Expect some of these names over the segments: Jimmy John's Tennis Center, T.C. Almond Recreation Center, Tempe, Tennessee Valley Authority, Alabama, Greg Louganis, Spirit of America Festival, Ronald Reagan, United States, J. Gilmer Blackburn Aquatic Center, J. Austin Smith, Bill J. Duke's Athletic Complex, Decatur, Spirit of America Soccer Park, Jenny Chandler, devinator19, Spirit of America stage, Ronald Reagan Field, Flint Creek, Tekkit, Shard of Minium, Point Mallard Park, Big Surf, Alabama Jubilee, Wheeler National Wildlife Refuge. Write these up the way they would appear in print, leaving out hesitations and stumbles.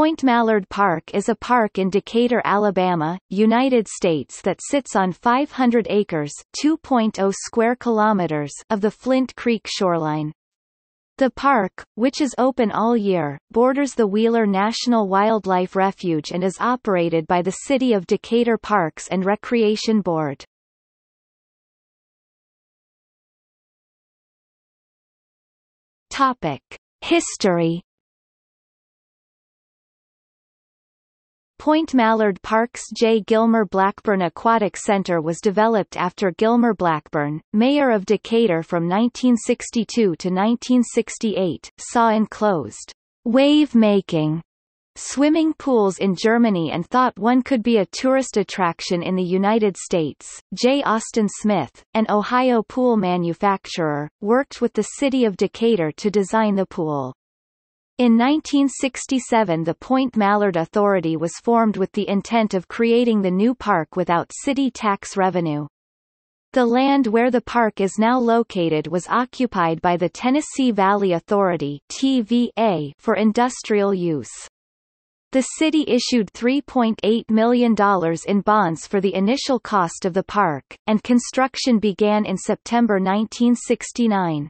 Point Mallard Park is a park in Decatur, Alabama, United States that sits on 500 acres (2.0 square kilometers) of the Flint Creek shoreline. The park, which is open all year, borders the Wheeler National Wildlife Refuge and is operated by the City of Decatur Parks and Recreation Board. Topic: History. Point Mallard Park's J. Gilmer Blackburn Aquatic Center was developed after Gilmer Blackburn, mayor of Decatur from 1962 to 1968, saw enclosed, wave-making swimming pools in Germany and thought one could be a tourist attraction in the United States. J. Austin Smith, an Ohio pool manufacturer, worked with the city of Decatur to design the pool. In 1967 the Point Mallard Authority was formed with the intent of creating the new park without city tax revenue. The land where the park is now located was occupied by the Tennessee Valley Authority (TVA) for industrial use. The city issued $3.8 million in bonds for the initial cost of the park, and construction began in September 1969.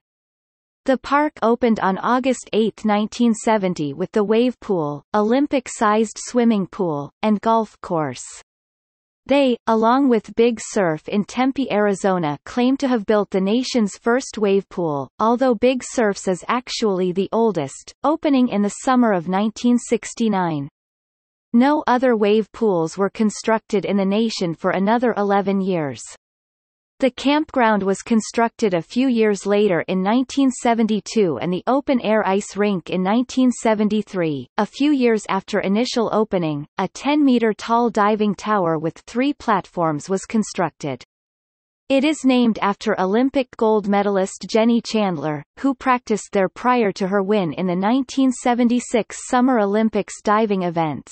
The park opened on August 8, 1970 with the wave pool, Olympic-sized swimming pool, and golf course. They, along with Big Surf in Tempe, Arizona, claim to have built the nation's first wave pool, although Big Surf's is actually the oldest, opening in the summer of 1969. No other wave pools were constructed in the nation for another 11 years. The campground was constructed a few years later in 1972 and the open-air ice rink in 1973. A few years after initial opening, a 10-meter-tall diving tower with 3 platforms was constructed. It is named after Olympic gold medalist Jenny Chandler, who practiced there prior to her win in the 1976 Summer Olympics diving events.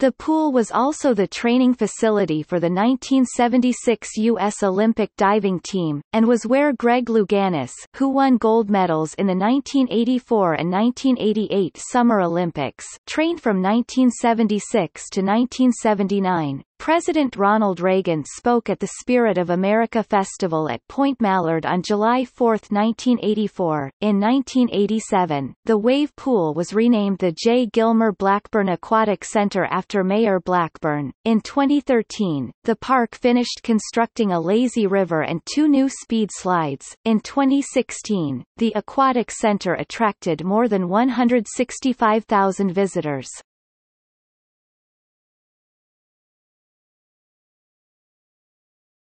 The pool was also the training facility for the 1976 U.S. Olympic diving team, and was where Greg Louganis, who won gold medals in the 1984 and 1988 Summer Olympics, trained from 1976 to 1979. President Ronald Reagan spoke at the Spirit of America Festival at Point Mallard on July 4, 1984. In 1987, the wave pool was renamed the J. Gilmer Blackburn Aquatic Center after Mayor Blackburn. In 2013, the park finished constructing a lazy river and 2 new speed slides. In 2016, the aquatic center attracted more than 165,000 visitors.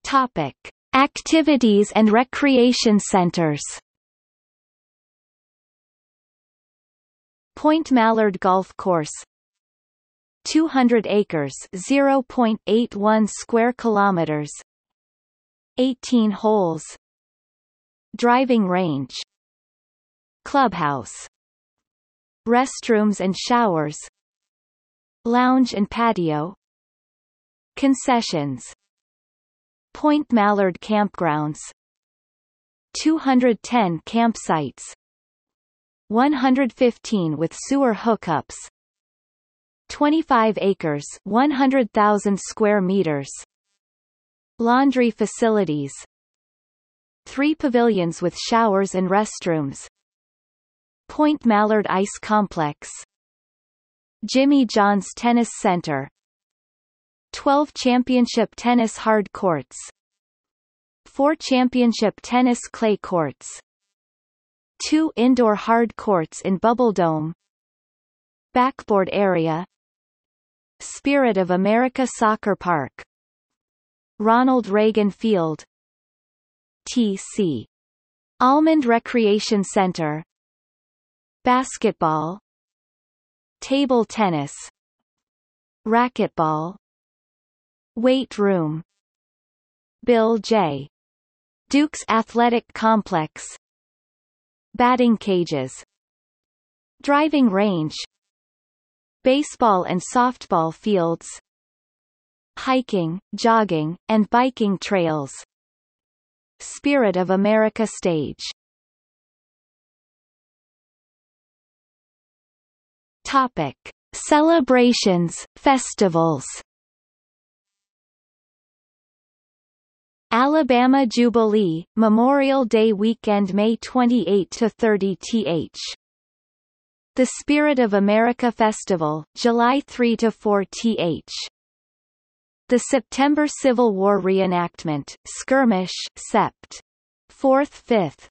Topic: Activities and recreation centers. Point Mallard Golf Course, 200 acres (0.81 square kilometers), 18 holes, driving range, clubhouse, restrooms and showers, lounge and patio, concessions. Point Mallard Campgrounds, 210 campsites, 115 with sewer hookups, 25 acres 100,000 square meters, laundry facilities, 3 pavilions with showers and restrooms, Point Mallard Ice Complex, Jimmy John's Tennis Center, 12 championship tennis hard courts, 4 championship tennis clay courts, 2 indoor hard courts in Bubble Dome, backboard area, Spirit of America Soccer Park, Ronald Reagan Field, T.C. Almond Recreation Center, basketball, table tennis, racquetball, weight room, Bill J. Duke's Athletic Complex, batting cages, driving range, baseball and softball fields, hiking, jogging, and biking trails, Spirit of America stage. Topic: Celebrations, festivals. Alabama Jubilee, Memorial Day weekend May 28–30th. The Spirit of America Festival, July 3–4th. The September Civil War Reenactment, Skirmish, Sept. 4–5.